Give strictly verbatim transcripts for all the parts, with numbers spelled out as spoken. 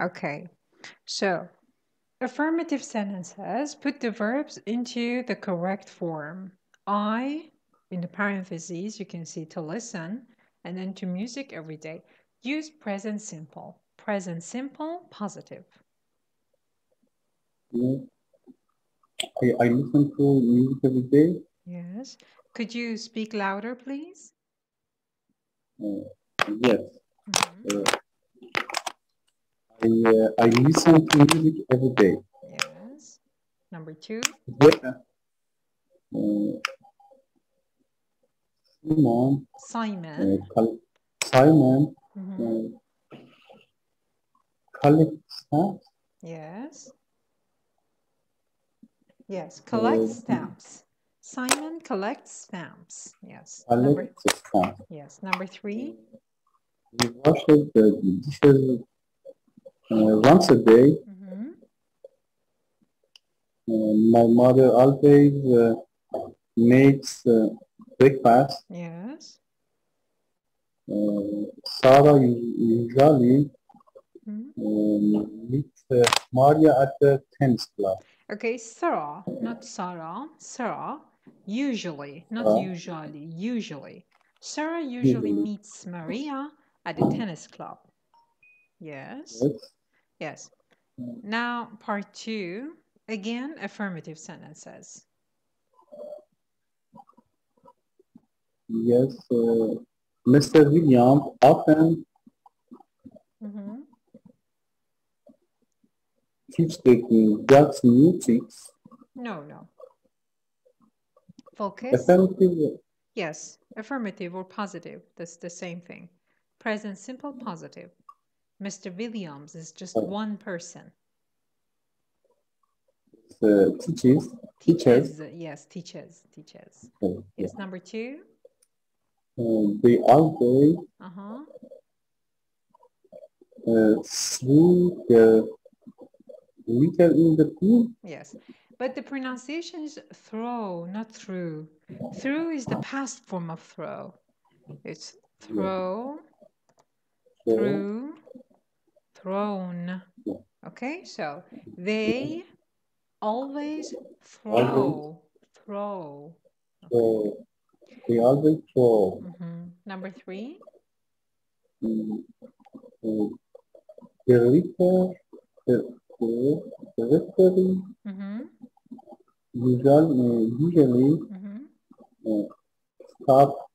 Okay, so affirmative sentences put the verbs into the correct form. I, in the parentheses, you can see to listen, and then to music every day. Use present simple. Present simple, positive. Yeah. I, I listen to music every day. Yes. Could you speak louder, please? Uh, yes. Mm-hmm. uh, I, uh, I listen to music every day. Yes. Number two. Yeah. Uh, Simon. Simon. Uh, Simon. Mm-hmm. uh, collects stamps. Yes. Yes. Collects uh, stamps. Simon collects stamps. Yes. Collects stamps. Yes. Number three. He washes the dishes uh, once a day. Mm-hmm. Uh, my mother always uh, makes. Uh, Breakfast. Yes. Uh, Sarah usually mm-hmm. um, meets uh, Maria at the tennis club. Okay, Sarah, not Sarah. Sarah, usually, not uh, usually, usually. Sarah usually mm-hmm. meets Maria at the tennis club. Yes. Yes. Yes. Now, part two. Again, affirmative sentences. Yes, uh, Mister Williams often mm-hmm. keeps taking drugs new tricks. No, no. Focus. Affirmative. Yes, affirmative or positive. That's the same thing. Present simple positive. Mister Williams is just uh, one person. Uh, teaches. Teachers. Teachers. Yes, teachers. Teachers. Okay, yes, yeah. Number two. Uh, they always uh-huh. uh, through the little in the pool. Yes, but the pronunciation is throw, not through. Through is the past form of throw. It's throw, yeah. through, thrown. Yeah. Okay, so they always throw, always. throw. Okay. Uh, They always throw. Mm-hmm. Number three. Mm, uh, the reaper, the, the, the referee mm-hmm. usually, usually mm-hmm. uh, stop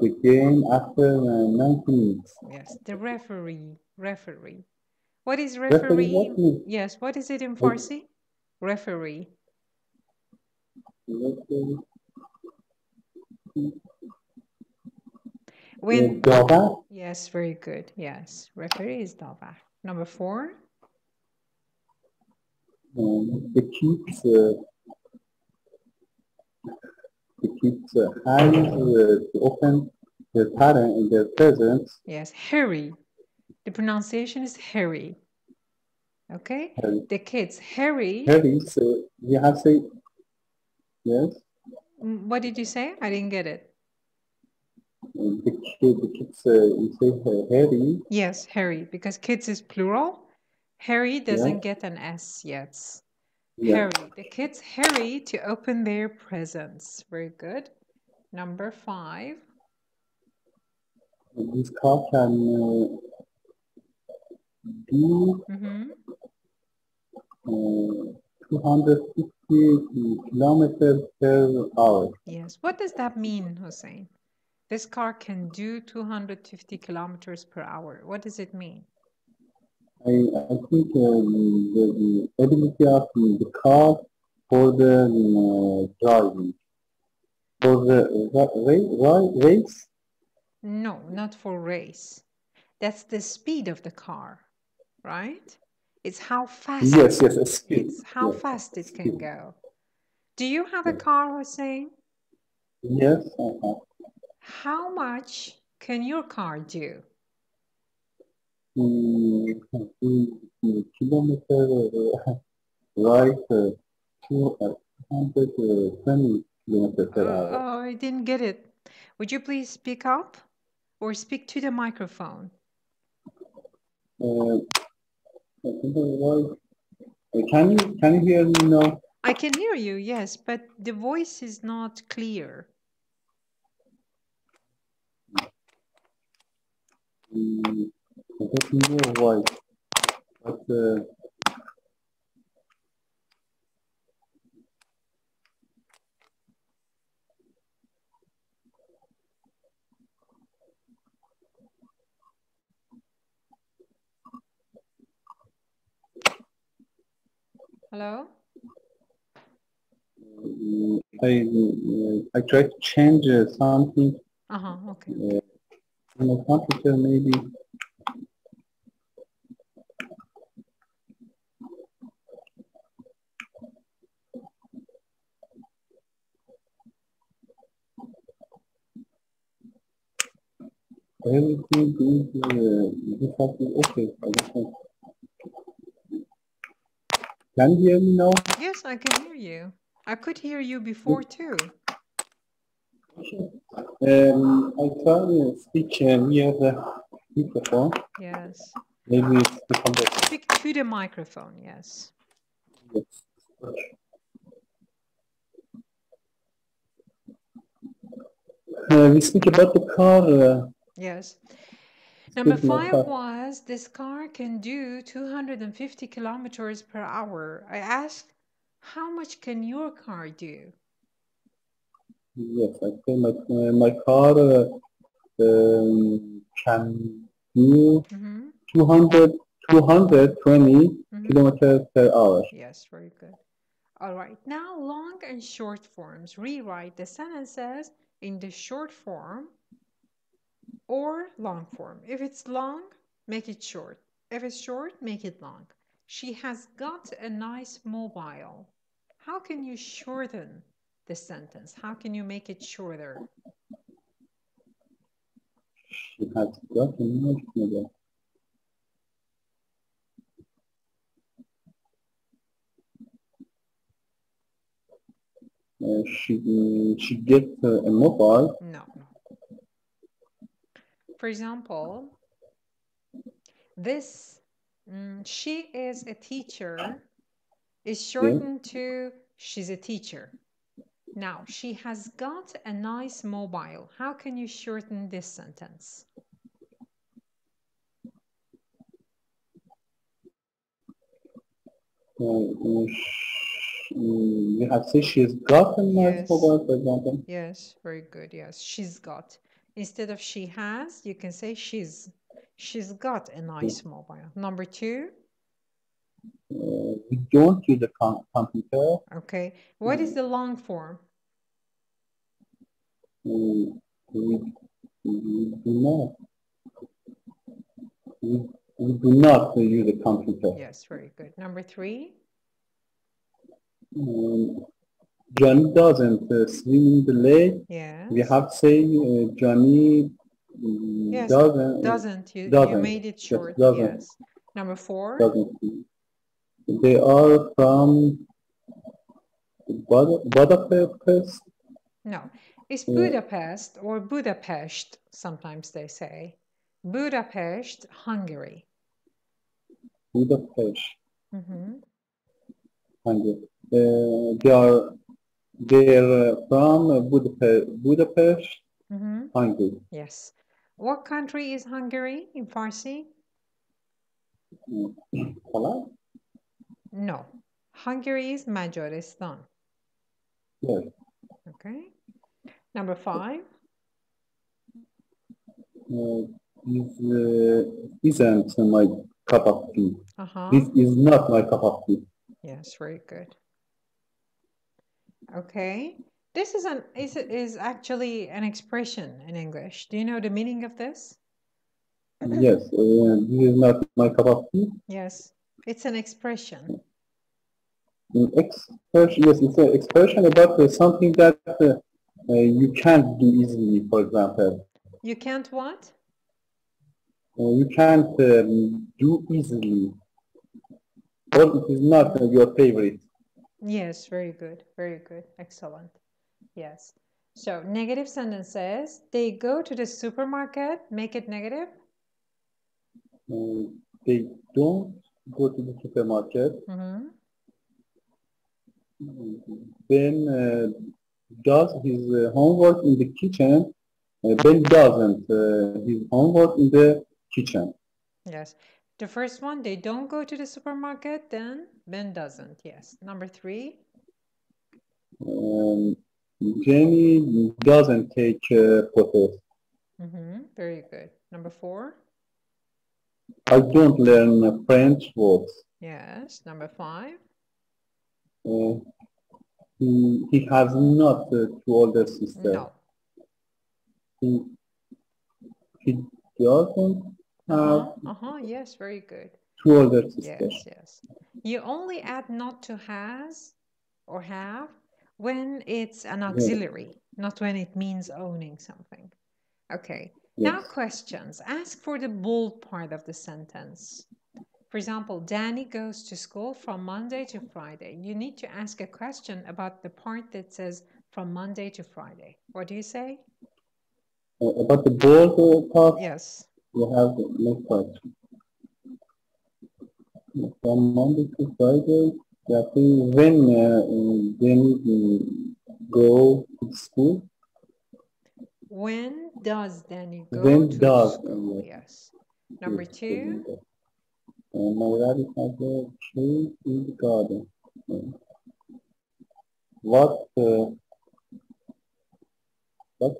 the game after uh, ninety minutes. Yes, the referee. Referee. What is referee? referee? Yes, what is it in Farsi? Uh, referee. referee. When Dava? Yes, very good. Yes, referee is Dava. Number four. Um, the kids, uh, the kids uh, hands uh, to open their parent in their presence. Yes, hurry. The pronunciation is hurry. Okay. Harry. The kids hurry. Hurry. So you have to say yes. What did you say? I didn't get it. The, kid, the kids, uh, you say uh, Harry. Yes, Harry, because kids is plural. Harry doesn't yeah. get an S yet. Yeah. Harry, the kids hurry to open their presents. Very good. Number five. This car can uh, do mm-hmm. uh, two hundred fifty kilometers per hour. Yes. What does that mean, Hussein? This car can do two hundred fifty kilometers per hour. What does it mean? I, I think um, the, the ability of the car for the um, driving. For the uh, race? No, not for race. That's the speed of the car, right? It's how fast. Yes, yes, speed. It's how yes, fast it can speed. go. Do you have a car, Hussein? Yes, I have. How much can your car do? Mm, kilometer uh, right, uh, two hundred twenty kilometers per hour. Oh, I didn't get it. Would you please speak up or speak to the microphone? Uh, Uh, the voice. Can you can you hear me now? I can hear you, yes, but the voice is not clear. Mm, I don't know why, but uh, hello. I I tried to change uh, something. Uh huh. Okay. Uh, on the computer, maybe. Everything is uh, okay. I don't know. Can you hear me now? Yes, I can hear you. I could hear you before too. Um, I try to speak uh, near the microphone. Yes. Maybe it's the computer. Speak to the microphone, yes. Yes. Uh, we speak about the car. Uh, yes. Number five was, this car can do two hundred fifty kilometers per hour. I asked, how much can your car do? Yes, I think my, uh, my car uh, um, can do mm-hmm. two hundred, two hundred twenty mm-hmm. kilometers per hour. Yes, very good. All right, now long and short forms. Rewrite the sentences in the short form or long form. If it's long, make it short. If it's short, make it long. She has got a nice mobile. How can you shorten the sentence? How can you make it shorter? She has got a nice mobile. Uh, she, she gets uh, a mobile? No. For example, this, mm, she is a teacher, is shortened yeah. to she's a teacher. Now, she has got a nice mobile. How can you shorten this sentence? You uh, have said she's got a nice yes. mobile, for example. Yes, very good. Yes, she's got. Instead of she has, you can say she's. She's got a nice mobile. Number two. Uh, we don't use the com computer. Okay. What is the long form? We do not. We do not use the computer. Yes, very good. Number three. Um, Johnny doesn't uh, swim in the lake. Yes. We have saying uh, Johnny um, yes. doesn't. Doesn't. You, doesn't. You made it short. Yes. Yes. Number four. Doesn't. They are from Bud Budapest. No, it's uh, Budapest or Budapest. Sometimes they say Budapest, Hungary. Budapest. Mm-hmm. Hungary. Uh, they are. They're from Budapest, Budapest mm-hmm. Hungary. Yes. What country is Hungary in Farsi? Poland? No. Hungary is Majoristan. Yes. Okay. Number five. Uh, is, uh, isn't my cup of tea. Uh-huh. This is not my cup of tea. Yes, very good. Okay, this is an is is actually an expression in English. Do you know the meaning of this? Yes, uh, this is not my cup of tea. Yes, it's an expression. An expression, yes, it's an expression about uh, something that uh, uh, you can't do easily. For example, you can't what? Uh, you can't um, do easily, or it is not uh, your favorite. Yes, very good, very good, excellent. Yes. So negative sentences. They go to the supermarket. Make it negative. Uh, they don't go to the supermarket. Mm-hmm. Ben uh, does his uh, homework in the kitchen. Uh, Ben doesn't uh, his homework in the kitchen. Yes. The first one, they don't go to the supermarket. Then Ben doesn't. Yes. Number three. Um, Jenny doesn't take uh, photos. Mm-hmm. Very good. Number four. I don't learn French words. Yes. Number five. Uh, he, he has not uh, two older sisters. No. He, he doesn't have uh-huh, uh-huh, yes, very good. Two older sisters. Yes, yes. You only add not to has or have when it's an auxiliary, yes. Not when it means owning something. Okay. Yes. Now questions. Ask for the bold part of the sentence. For example, Danny goes to school from Monday to Friday. You need to ask a question about the part that says from Monday to Friday. What do you say? Uh, about the bold part? Yes. You have the next part. From Monday to Friday, when uh, Danny go to school? When does Danny go when to does, school? Yes. yes. Number two? Uh, my rabbit has a tree in the garden. What uh, what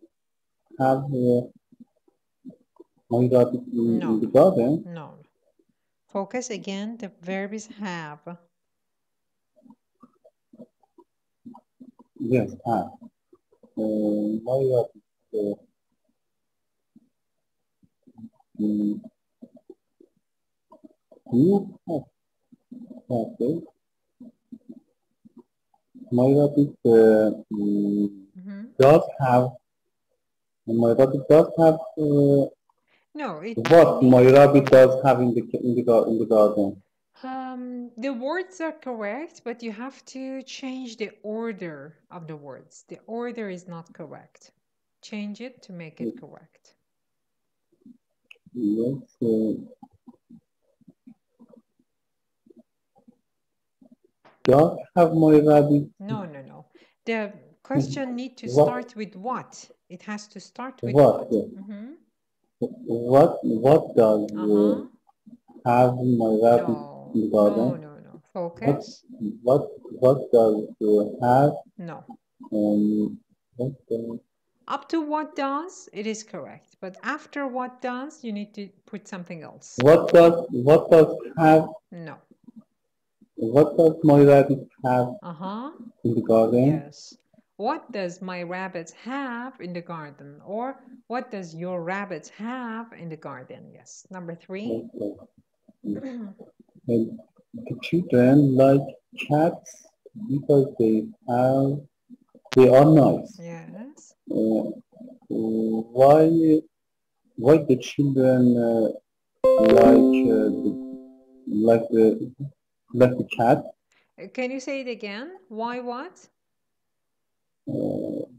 have uh, my rabbit in, no. in the garden? No. Focus again. The verb is have. Yes, have. Uh, my rabbit. Uh, mm, You have okay. My rabbit uh, mm-hmm. does have. My rabbit does have. Uh, no, it. What my rabbit does have in the in the in the garden. Um, the words are correct, but you have to change the order of the words. The order is not correct. Change it to make it correct. Yes. Uh, Don't have my rabbit. No, no, no. The question need to what? start with what? It has to start with what? What, mm-hmm. what, what does uh-huh. have my rabbit no. in the garden? No, no, no. Focus. What, what, what does have? No. Um, what does... Up to what does, it is correct. But after what does, you need to put something else. What does, what does have? No. What does my rabbit have uh-huh. in the garden? Yes. What does my rabbit have in the garden? Or what does your rabbit have in the garden? Yes. Number three. Okay. And the children like cats because they have they are nice. Yes. Uh, why why the children uh, like uh, the, like the Like the cat. Can you say it again? Why what? Uh,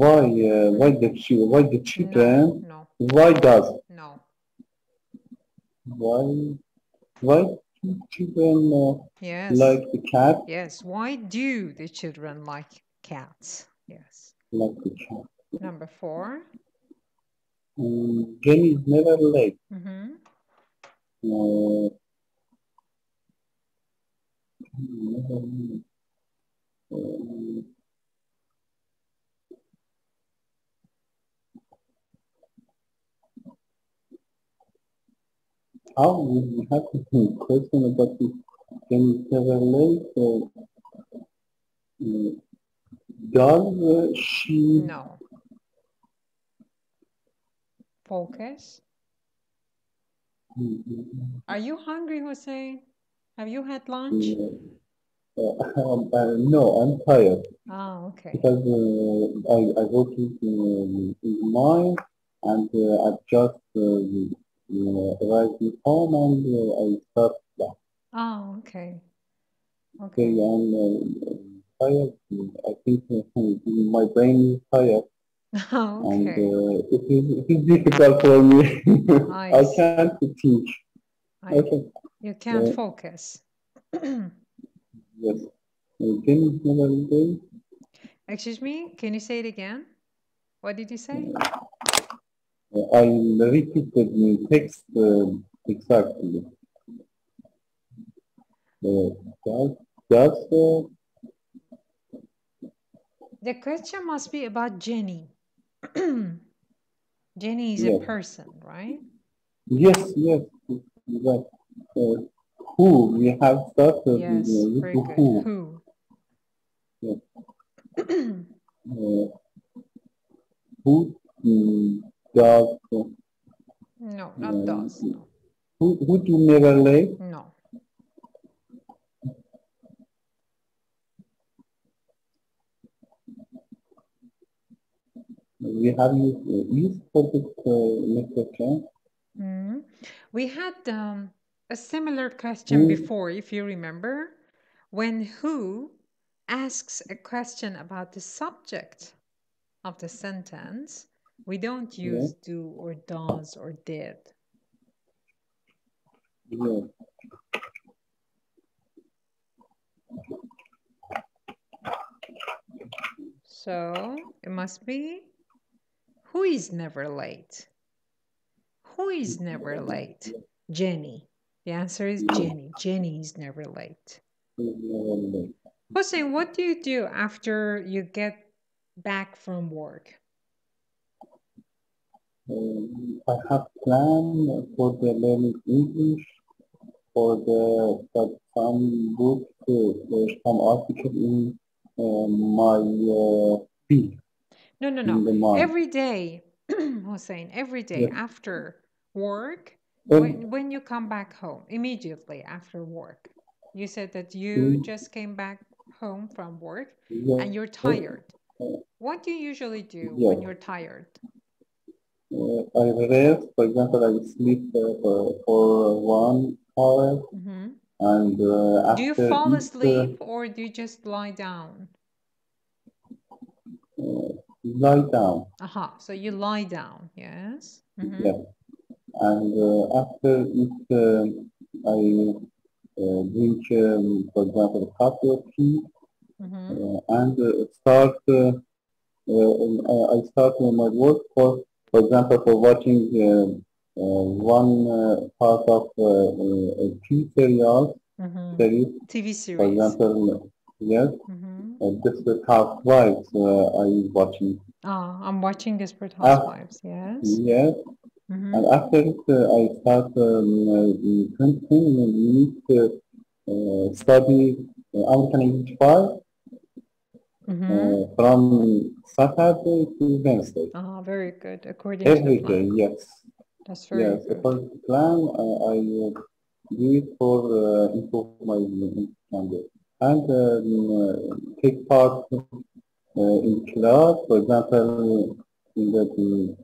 why uh, why the why the children? No, no. Why does? No. Why why do children uh, yes. like the cat? Yes. Why do the children like cats? Yes. Like the cat. Number four. Um, Jenny is never late. Mm-hmm. Uh, Um, um, how would you have a question about this? Can you tell me? Does she? No. Focus. Mm-hmm. Are you hungry, Hussein? Have you had lunch? Uh, um, uh, no, I'm tired. Oh, okay. Because uh, I, I work in, in, in the mine and uh, I've just uh, you know, arrived at home and uh, I start back. Oh, okay. Okay. So I'm uh, tired. I think my brain is tired. Oh, okay. And uh, it, is, it is difficult for me. I, I can't think. I, okay. You can't uh, focus. Yes. Excuse me, can you say it again? What did you say? I repeated the text uh, exactly. Uh, that, that's, uh, the question must be about Jenny. Jenny is yes. a person, right? Yes, yes. But, uh, who we have started yes, with, uh, very good. Who. Yes. uh, who um, does? Uh, no, not uh, does. No. Who who do you never like? No. We have used uh, used for the next mm. We had um, a similar question mm. before, if you remember, when who asks a question about the subject of the sentence, we don't use yeah. do or does or did. Yeah. So it must be who is never late? Who is never late? Jenny. The answer is Jenny. Jenny is never late. Hussein, what do you do after you get back from work? Um, I have planned for the learning English, for the for some book, for some article in uh, my uh, field. No, no, no. Every day, Hussein, every day yes. after work, um, when, when you come back home, immediately after work, you said that you um, just came back home from work yes. and you're tired. Uh, what do you usually do yes. when you're tired? Uh, I rest. For example, I sleep uh, for one hour. Mm-hmm. and uh, after do you fall asleep uh, or do you just lie down? Uh, Lie down. Aha, uh-huh. So you lie down, yes? Mm-hmm. Yeah. And uh, after it, uh, I uh, drink, um, for example, coffee or tea, mm-hmm. uh, and uh, start, uh, uh, I start my work for, for example, for watching uh, uh, one uh, part of uh, a T V serial, mm-hmm. series, T V series, for example, yes. Mm-hmm. uh, Desperate Housewives. Uh, are you watching? Ah, oh, I'm watching Desperate Housewives. Uh, yes. Yes. Mm-hmm. And after it, uh, I start um, uh, continuing to uh, study American English file from Saturday to Wednesday. Ah, oh, very good. According every to every day, yes. That's very yes. good. According to plan, uh, I uh, do it for uh, improve my language. And um, take part uh, in class, for example, in, the,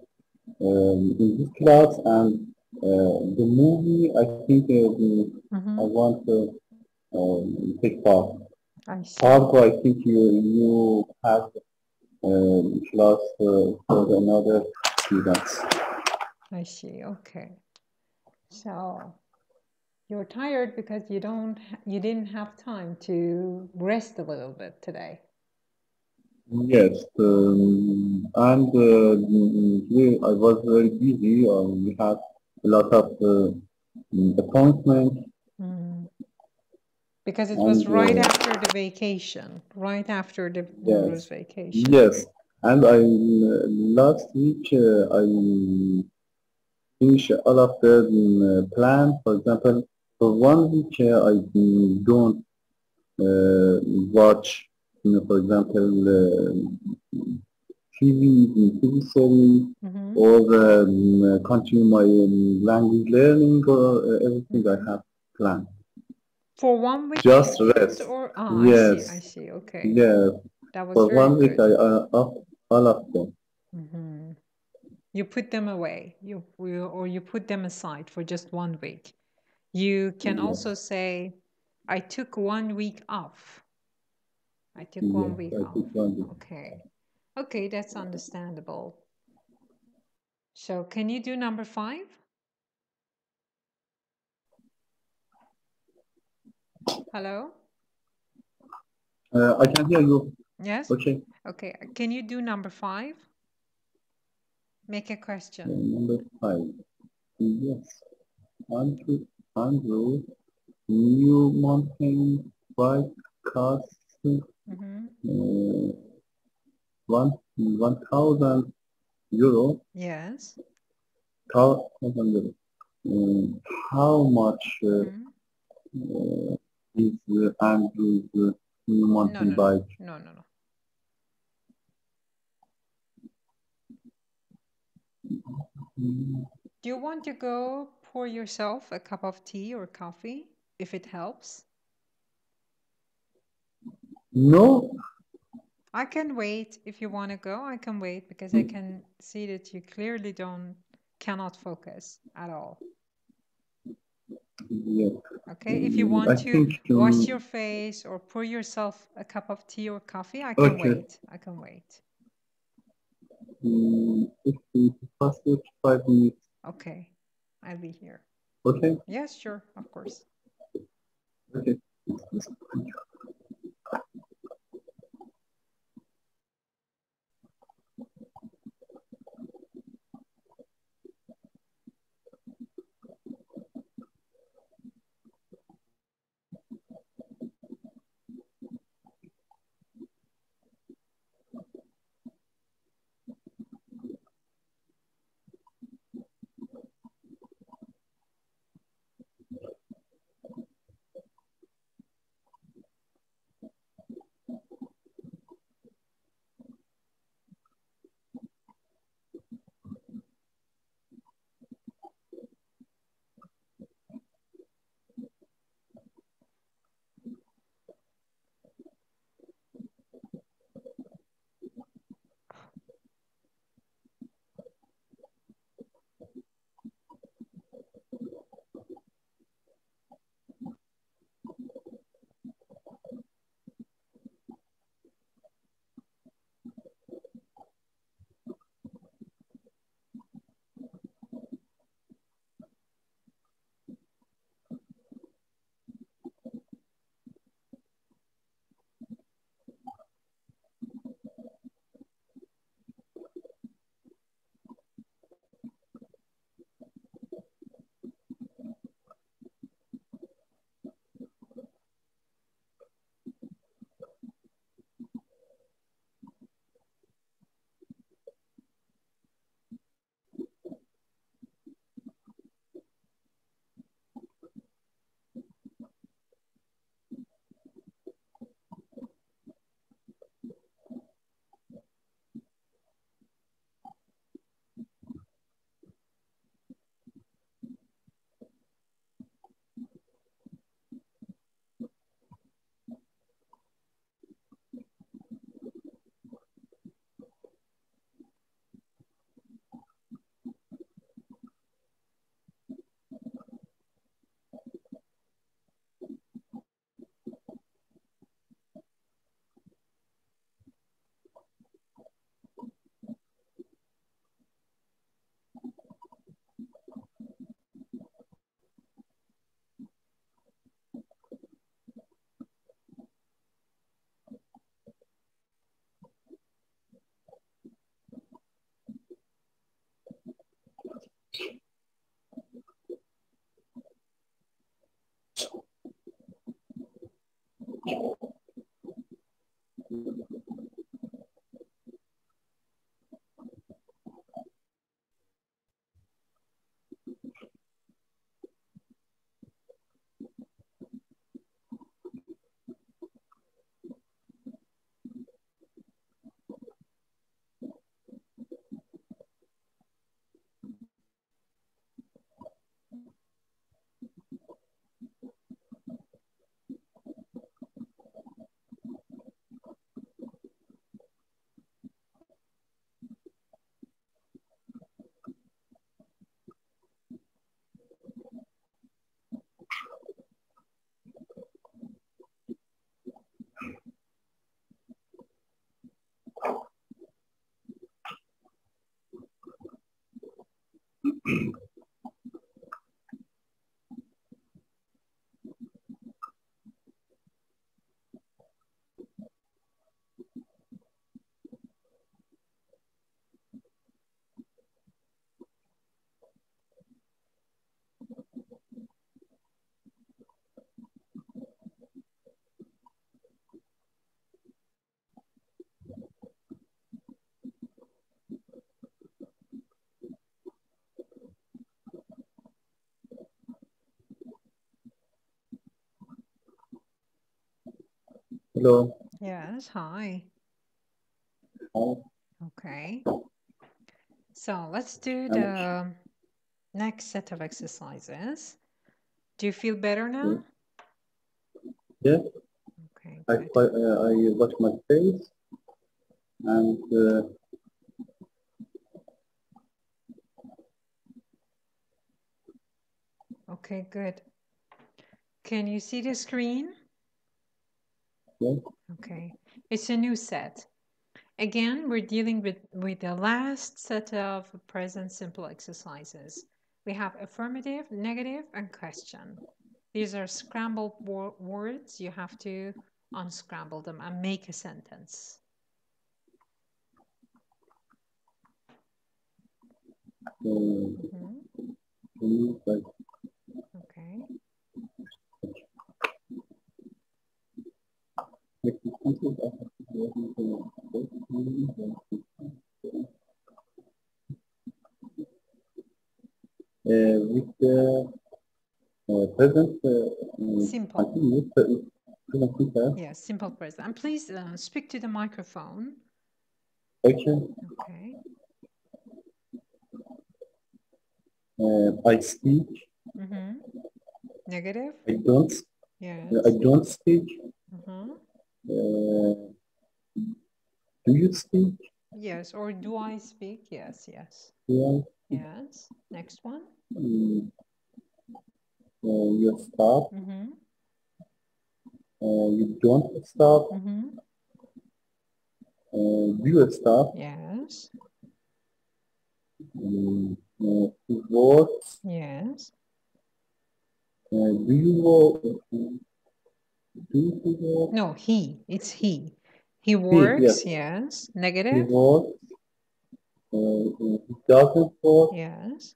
um, in this class and uh, the movie, I think uh, mm-hmm. I want to um, take part. I see. Also, I think you, you have um, class uh, for another students. I see, okay. So... you're tired because you don't, you didn't have time to rest a little bit today. Yes, um, and uh, I was very busy. Um, we had a lot of uh, appointments. Mm. Because it and, was right uh, after the vacation, right after the yes. vacation. Yes, and I last week uh, I finished all of the uh, plans. For example. For one week, uh, I don't uh, watch, you know, for example, uh, T V, T V series, mm-hmm. or um, continue my um, language learning, or uh, everything I have planned. For one week? Just rest. Or, oh, yes. I see, I see, okay. Yes. That was for very one week, good. I uh, all of them. Mm-hmm. You put them away, you or you put them aside for just one week. You can yeah. also say, I took one week off. I took yeah, one week I off. One week. Okay. Okay, that's understandable. So can you do number five? Hello? Uh, I can hear you. Yes? Okay. Okay. Can you do number five? Make a question. Yeah, number five. Yes. Andrew, Andrew new mountain bike costs mm-hmm. uh, one, one thousand euro. Yes. Thousand euro. Um, how much uh, mm-hmm. uh, is uh, Andrew's uh, new mountain no, no, bike? No, no, no. Do you want to go pour yourself a cup of tea or coffee if it helps? No. I can wait if you want to go. I can wait because I can see that you clearly don't cannot focus at all. Yeah. Okay, if you want I to wash um... your face or pour yourself a cup of tea or coffee, I can okay. wait. I can wait. Um, if it's possible, five minutes. Okay, I'll be here. Okay. Yes, sure, of course. Okay. Hello. Yes, hi. Okay. So let's do the next set of exercises. Do you feel better now? Yeah. Okay. I, uh, I wash my face and uh, okay, good. Can you see the screen? Yeah. Okay. It's a new set. Again, we're dealing with, with the last set of present simple exercises. We have affirmative, negative, and question. These are scrambled wor words. You have to unscramble them and make a sentence. Um, mm-hmm. like... Okay. Uh, with the uh, present uh, simple. Yes, yeah, simple present. And please uh, speak to the microphone. Okay. Okay. Uh, I speak. Mm-hmm. Negative. I don't. Yes. I don't speak. Mm-hmm. Uh, do you speak? Yes. Or do I speak? Yes. Yes. Yeah. Yes. Next one. Mm. Uh, you stop. Mm-hmm. Uh, you don't stop. Mm-hmm. Uh, you stop. Yes. Mm. Uh, you walk. Yes. Uh, do you walk? Do you walk? No, he. It's he. He works. He, yes. Yes. Negative. He works. Uh, he doesn't work. Yes.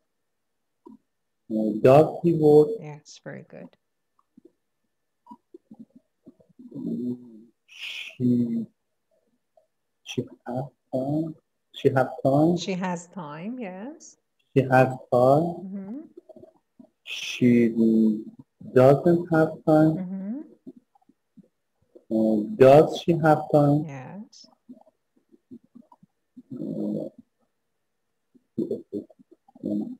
Uh, does he work? Yes, very good. She she has time. She has time. She has time. Yes. She has time. Mm-hmm. She doesn't have time. Mm-hmm. Uh, does she have time? Yes. Uh, Um,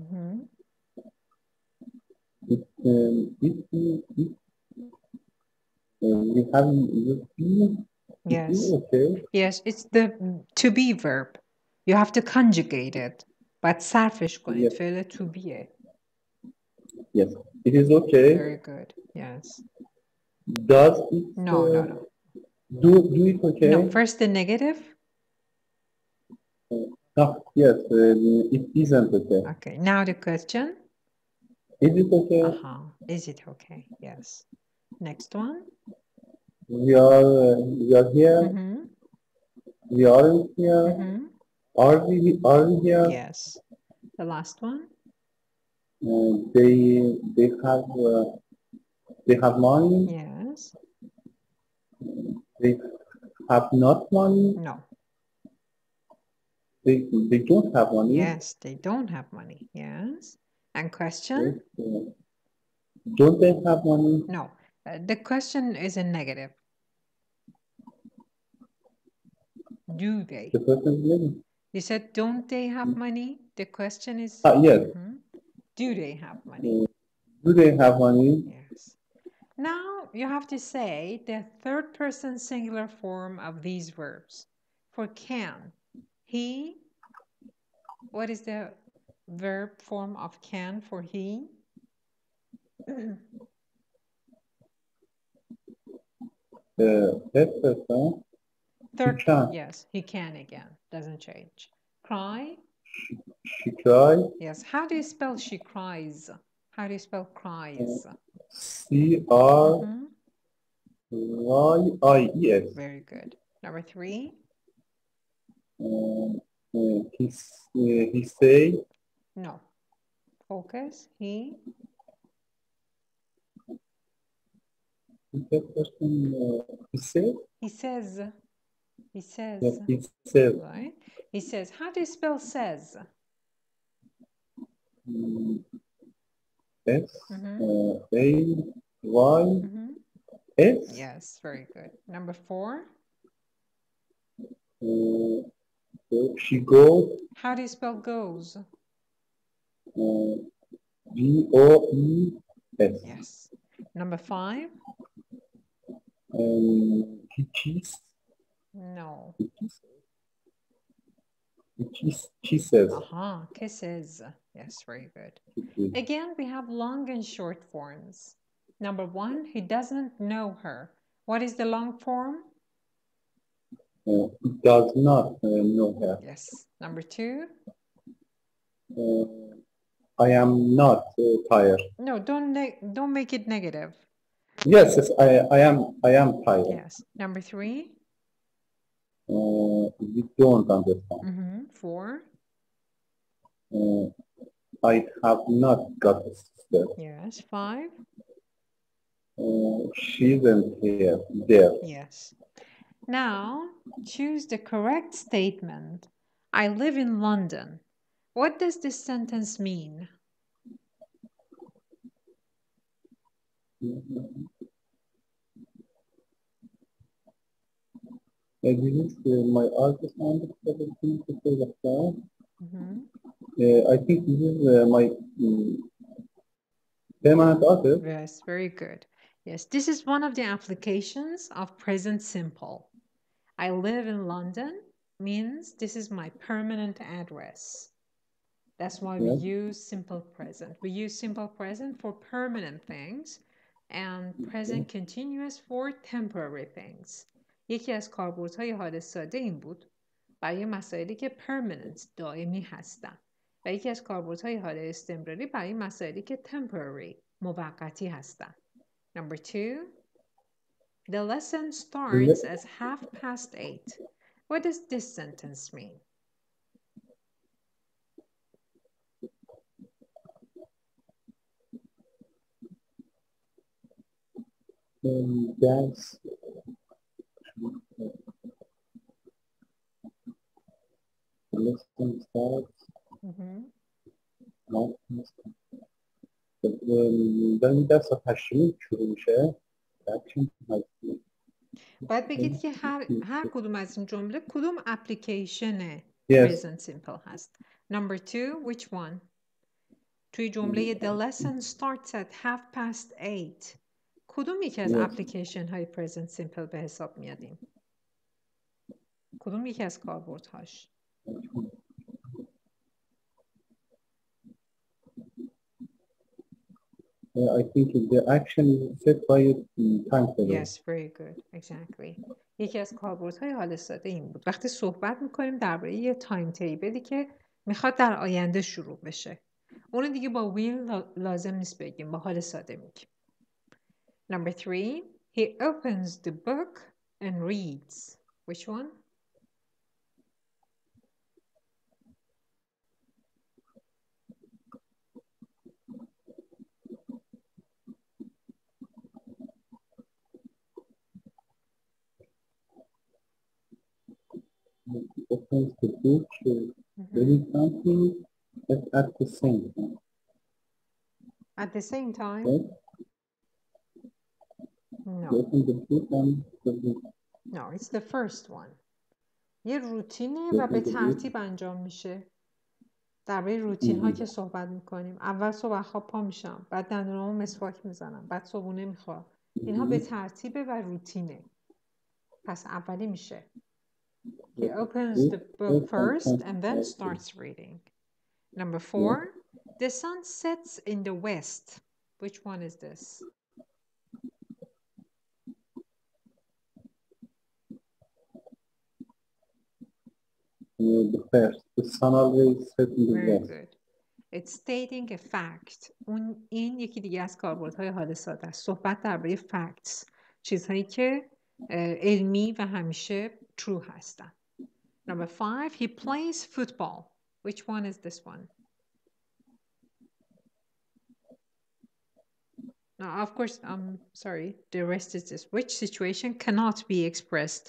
mm-hmm. If, um, if, if uh, we have you feel, yes, okay. Yes, it's the to be verb. You have to conjugate it. But sarfesh کنید فعل to be. Yes, it is okay. Very good. Yes. Does it, no, uh, no, no. Do, do it okay? No, first the negative. Uh, no, yes, um, it isn't okay. Okay, now the question. Is it okay? Uh-huh. Is it okay? Yes. Next one. We are, uh, we are here. Mm-hmm. We aren't here. Mm-hmm. Are we, are we here? Yes. The last one. Uh, they, they have, uh, they have money. Yes. They have not money? No. They, they don't have money? Yes, they don't have money. Yes. And question? Yes. Don't they have money? No. Uh, the question is a negative. Do they? The question is negative. You said, don't they have mm-hmm. money? The question is... Uh, yes. Mm-hmm. Do they have money? Do they have money? Yes. Now you have to say the third person singular form of these verbs. For can, he, what is the verb form of can for he? Third person. Third, yes, he can again, doesn't change. Cry. She, she cries. Yes, how do you spell she cries? How do you spell cries? C R Y I E S. Very good. Number three. Um, uh, he, uh, he say. No. Focus. He. That person, uh, he says. He says. He says. Yes, he says. Right. He says. How do you spell says? Mm. S, mm-hmm. uh, A, Y, mm-hmm. S. Yes, very good. Number four. Uh, she goes. How do you spell goes? Uh, G O E S. Yes. Number five. Um, cheese. No. Cheese. Kiss, kisses. Uh-huh. Kisses. Yes, very good. Kisses. Again, we have long and short forms. Number one, he doesn't know her. What is the long form? Uh, he does not uh, know her. Yes. Number two. Uh, I am not uh, tired. No, don't ne don't make it negative. Yes, yes, I I am I am tired. Yes. Number three. Uh, we don't understand. Mm-hmm. Four. Uh, I have not got a sister. Yes. Five. Uh, she isn't here. There. Yes. Now choose the correct statement. I live in London. What does this sentence mean? Mm-hmm. I didn't uh, my artist on the seventeenth to say the song. I think this is uh, my um, permanent artist. Yes, very good. Yes, this is one of the applications of present simple. I live in London means this is my permanent address. That's why yes. we use simple present. We use simple present for permanent things and present okay. continuous for temporary things. یکی از کاربردهای حادث ساده این بود برای مسائلی که permanent دائمی هستند و یکی از کاربردهای حال استمراری برای مسائلی که temporary موقتی هستند. Number two. The lesson starts at half past eight. What does this sentence mean? Um, that's... Mm-hmm. باید بگید که هر, هر کدوم از این جمله کدوم اپلیکیشن present simple هست. Number two, which one? توی جمله the lesson starts at half past eight. کدوم یکی از اپلیکیشن های present simple به حساب میادیم؟ کدوم یکی از کاربرد هاش؟ I think the action is set by time frame. Yes, very good. Exactly. یکی از کاربردهای حال ساده این بود. وقتی صحبت میکنیم درباره یه تایم تیبلی که میخواد در آینده شروع بشه. اون دیگه با will لازم نیست بگیم. با حال ساده میگیم. Number three. He opens the book and reads. Which one? Opens the book, reading something at the same time. At the same time? Yes. No. Opens the book and reading. No, it's the first one. یه روتینه و به ترتیب انجام میشه. درباره روتین ها که صحبت میکنیم. اول صبح خواب پا میشم. بعد دندونامو مسواک میزنم. بعد صبحونه میخوام. اینها به ترتیبه و روتینه. پس اولی میشه. He opens the book first and then starts reading. Number four, the sun sets in the west. Which one is this? The first, the sun always sets in the west. Very good. It's stating a fact. اون این یکی دیگه از کاربردهای حال ساده است. صحبت درباره facts. چیزهایی که علمی و همیشه true هستن. Number five, he plays football. Which one is this one? No, of course, I'm sorry. The rest is this. Which situation cannot be expressed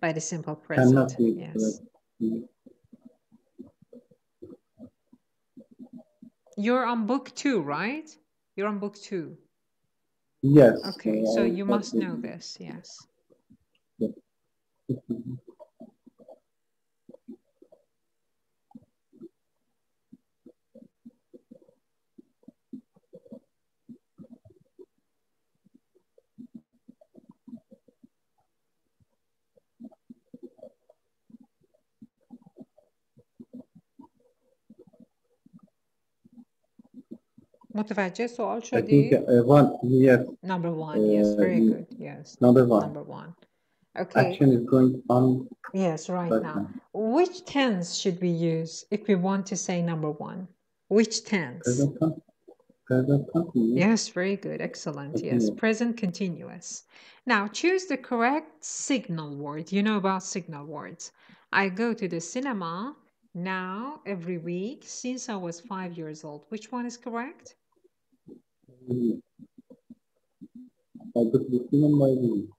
by the simple present? Cannot be expressed. Yes. You're on book two, right? You're on book two. Yes. Okay, so you must know this, yes. Yeah. متوجه سوال شدی؟ Yes. Number one, yes, very good, yes. Number one. Number one. Okay. Action is going on. Yes, right now. now. Which tense should we use if we want to say number one? Which tense? Present continuous. Present continuous. Yes, very good, excellent, continuous. Yes. Present continuous. Now, choose the correct signal word. You know about signal words. I go to the cinema now every week since I was five years old. Which one is correct? Mm. I go to the cinema every week.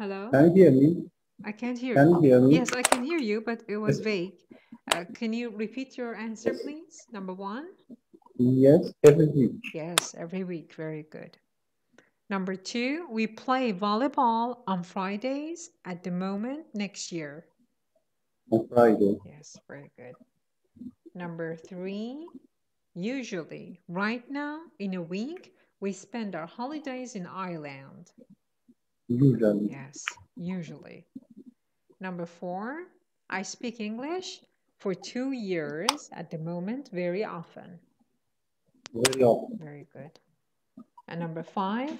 Hello? Can you hear me? I can't hear can you. Hear me? Yes, I can hear you, but it was vague. Uh, can you repeat your answer, please? Number one? Yes, every week. Yes, every week. Very good. Number two, we play volleyball on Fridays at the moment next year. On Friday. Yes, very good. Number three, usually, right now, in a week, we spend our holidays in Ireland. Usually. Yes, usually. Number four, I speak English for two years at the moment, very often. Very often. Very good. And number five,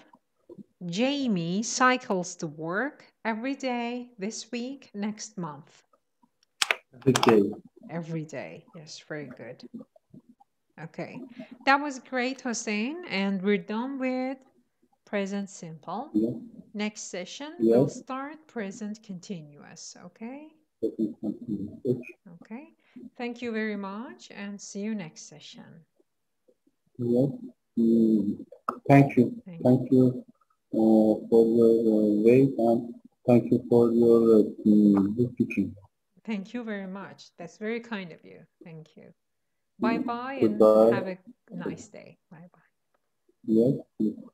Jamie cycles to work every day this week, next month. Every day. Every day. Yes, very good. Okay. That was great, Hossein. And we're done with present simple. Yeah. Next session, yeah. We'll start present continuous. Okay? Okay. Thank you very much and see you next session. Yeah. Mm. Thank you. Thank, thank you, you uh, for your weight uh, and thank you for your uh, teaching. Thank you very much. That's very kind of you. Thank you. Bye-bye and have a nice day. Bye-bye. Yes.